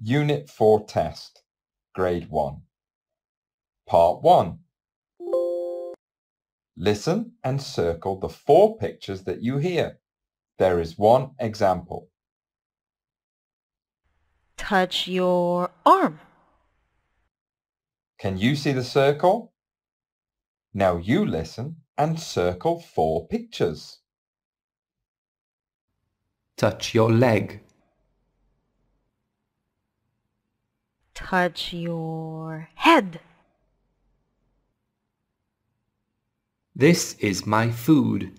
Unit 4 Test, Grade 1. Part 1. Listen and circle the 4 pictures that you hear. There is one example. Touch your arm. Can you see the circle? Now you listen and circle 4 pictures. Touch your leg. Touch your head. This is my food.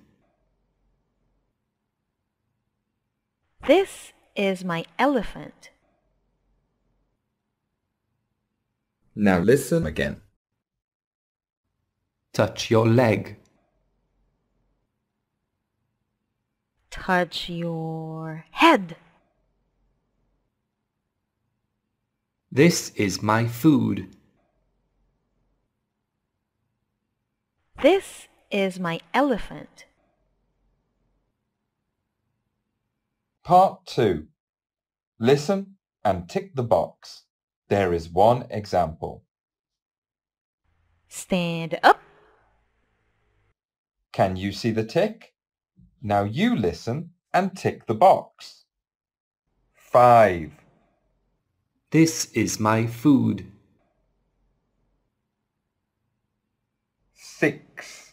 This is my elephant. Now listen again. Touch your leg. Touch your head. This is my food. This is my elephant. Part 2. Listen and tick the box. There is one example. Stand up. Can you see the tick? Now you listen and tick the box. 5. This is my food. 6.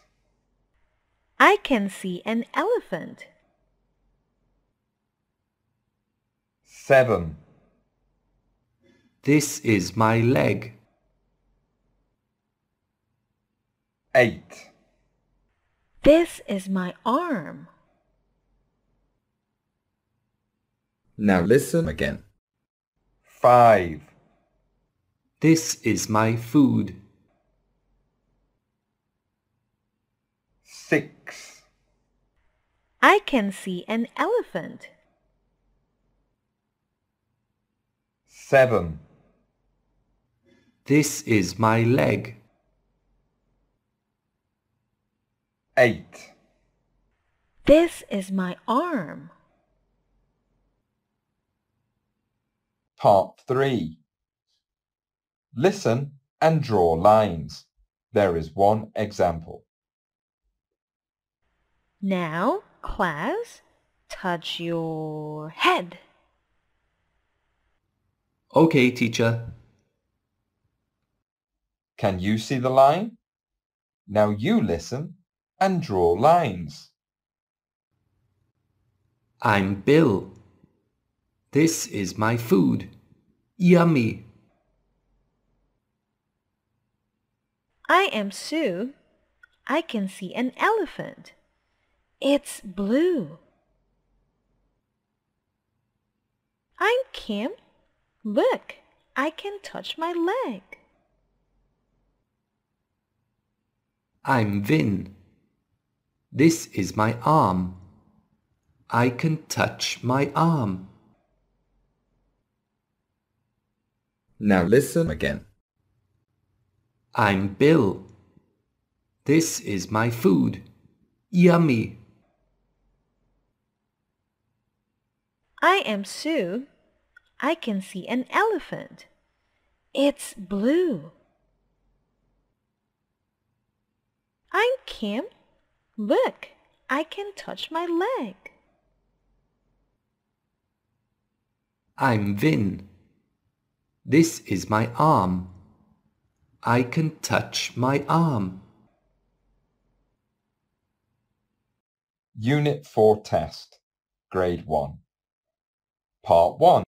I can see an elephant. 7. This is my leg. 8. This is my arm. Now listen again. 5. This is my food. 6. I can see an elephant. 7. This is my leg. 8. This is my arm. Part 3. Listen and draw lines. There is one example. Now, class, touch your head. Okay, teacher. Can you see the line? Now you listen and draw lines. I'm Bill. This is my food. Yummy. I am Sue. I can see an elephant. It's blue. I'm Kim. Look, I can touch my leg. I'm Vin. This is my arm. I can touch my arm. Now listen again. I'm Bill. This is my food. Yummy. I am Sue. I can see an elephant. It's blue. I'm Kim. Look, I can touch my leg. I'm Vin. This is my arm. I can touch my arm. Unit 4 Test, Grade 1. Part 1.